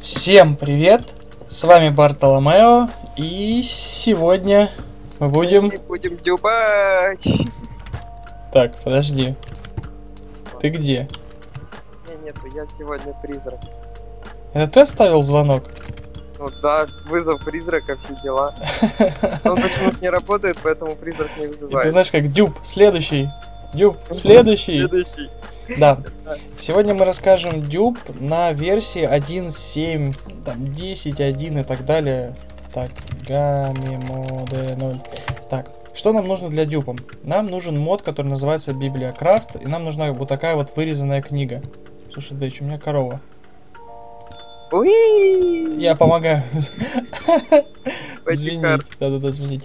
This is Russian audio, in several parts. Всем привет! С вами Бартоломео, и сегодня мы будем дюбать. Так, подожди. Ты где? Нету, я сегодня призрак. Это ты оставил звонок? Ну да, вызов призрака, все дела. Он почему-то не работает, поэтому призрак не вызывает. И ты знаешь как, дюб, следующий. Дюб, следующий. Следующий. Да. Сегодня мы расскажем дюб на версии 1.7, там 10, 1 и так далее. Так, гаммимоды 0. Так, что нам нужно для дюба? Нам нужен мод, который называется BiblioCraft, и нам нужна вот такая вот вырезанная книга. Слушай, да еще у меня корова. Уи! Я помогаю. Извините, да-да-да, извините.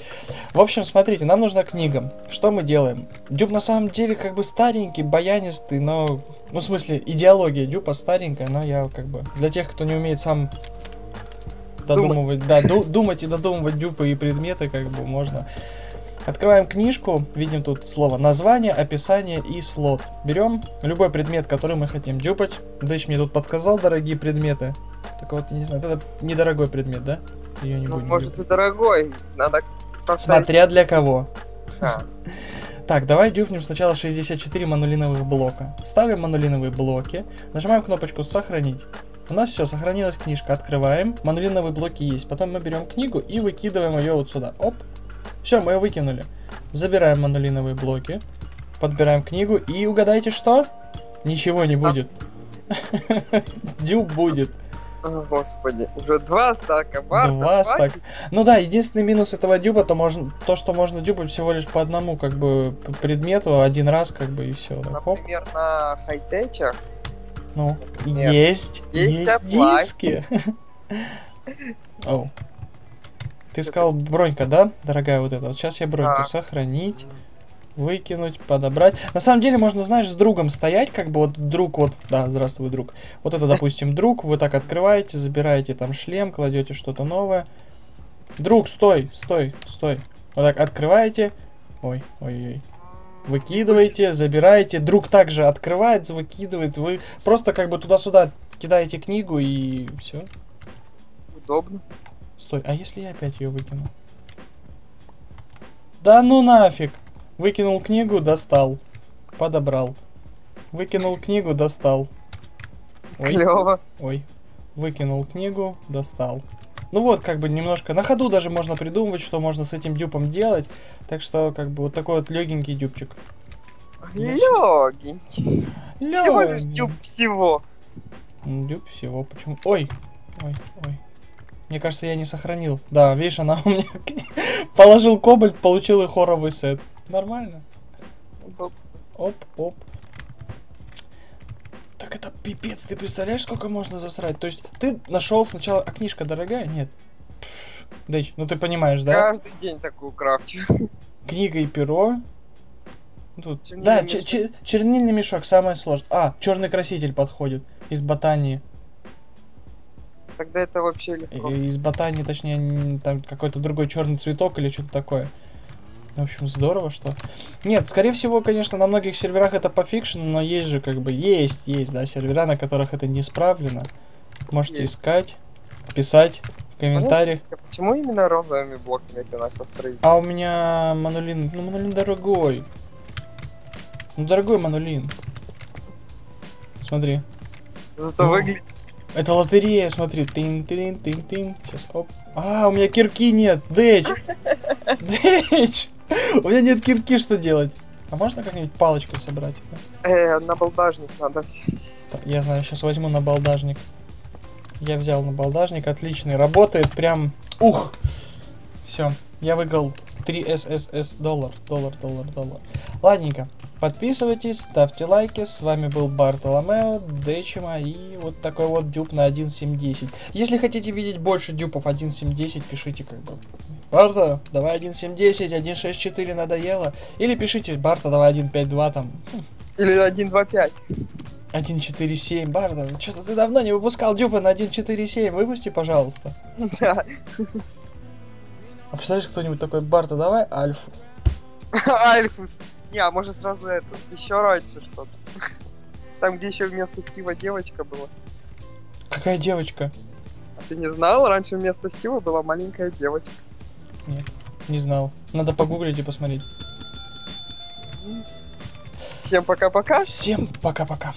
В общем, смотрите, нам нужна книга. Что мы делаем? Дюб на самом деле как бы старенький, баянистый, но... Ну, в смысле, идеология дюба старенькая, но я как бы... Для тех, кто не умеет сам додумывать... Да, думать и додумывать дюбы и предметы как бы можно. Открываем книжку, видим тут слово название, описание и слот. Берем любой предмет, который мы хотим дюпать. Дэч мне тут подсказал дорогие предметы. Так вот, не знаю, это недорогой предмет, да? Её не будем может дюпать. И дорогой, надо... Смотря для кого. Так, давай дюпнем сначала 64 манулиновых блока. Ставим манулиновые блоки, нажимаем кнопочку «Сохранить». У нас все, сохранилась книжка, открываем, манулиновые блоки есть. Потом мы берем книгу и выкидываем ее вот сюда, оп. Все, мы ее выкинули. Забираем манулиновые блоки, подбираем книгу и угадайте что? Ничего не будет. Дюб будет. О, господи, уже два стака, Барта. Ну да, единственный минус этого дюба, то, что можно дюбать всего лишь по одному, как бы, предмету, один раз, как бы, и все. Например, так, на хай-течах. Ну, например, есть диски. Оу. Ты сказал бронька, да, дорогая вот эта? Вот сейчас я броньку сохранить, выкинуть, подобрать. На самом деле можно, знаешь, с другом стоять, как бы вот друг, вот, да, здравствуй, друг. Вот это, допустим, друг, вы так открываете, забираете там шлем, кладете что-то новое. Друг, стой, стой, стой. Вот так открываете, ой, ой, ой. Выкидываете, забираете, друг также открывает, выкидывает, вы просто как бы туда-сюда кидаете книгу и все. Удобно. Стой, а если я опять ее выкину? Да ну нафиг! Выкинул книгу, достал. Подобрал. Выкинул книгу, достал. Ой. Клево. Ой. Выкинул книгу, достал. Ну вот, как бы немножко на ходу даже можно придумывать, что можно с этим дюпом делать. Так что, как бы, вот такой вот легенький дюбчик. Легенький. Всего лишь дюб всего. Дюб всего, почему? Ой, ой, ой. Мне кажется, я не сохранил. Да, видишь, она у меня... Положил кобальт, получил и хоровый сет. Нормально. Оп, оп. Так это пипец, ты представляешь, сколько можно засрать? То есть, ты нашел сначала... А книжка дорогая? Нет. Дэч, ну ты понимаешь, да? Каждый день такую крафчу. Книга и перо. Тут... Чернильный да, чернильный мешок, самое сложное. А, черный краситель подходит из ботании. Тогда это вообще легко. Из ботании, точнее, там какой-то другой черный цветок или что-то такое. В общем, здорово, что... Нет, скорее всего, конечно, на многих серверах это по фикшену, но есть же как бы... Есть, да, сервера, на которых это не исправлено. Можете есть. Искать, писать в комментариях. А почему именно розовыми блоками ты начал строить? А у меня манулин... Ну, манулин дорогой. Ну, дорогой манулин. Смотри. Зато выглядит... Это лотерея, смотри. Тин-тин-тин-тин. Сейчас, оп. А, у меня кирки нет. Дэч. Дэч. У меня нет кирки, что делать? А можно как-нибудь палочку собрать? Набалдажник надо взять. Я знаю, сейчас возьму набалдажник. Я взял набалдажник, отличный. Работает прям... Ух! Все, я выиграл 3 ССС доллар. Ладненько. Подписывайтесь, ставьте лайки. С вами был Бартоломео, Дечима и вот такой вот дюб на 1.7.10. Если хотите видеть больше дюпов 1.7.10, пишите как бы. Барта, давай 1.7.10, 1.6.4 надоело. Или пишите, Барта, давай 1.5.2 там. Или 1.2.5. 1.4.7, Барта, что-то ты давно не выпускал дюпы на 1.4.7, выпусти, пожалуйста. Да. А представляешь, кто-нибудь такой: Барта, давай Альфу. Альфус. Не, а может сразу это, еще раньше что-то. Там, где еще вместо Стива девочка была. Какая девочка? А ты не знал? Раньше вместо Стива была маленькая девочка. Нет, не знал. Надо погуглить и посмотреть. Всем пока-пока. Всем пока-пока.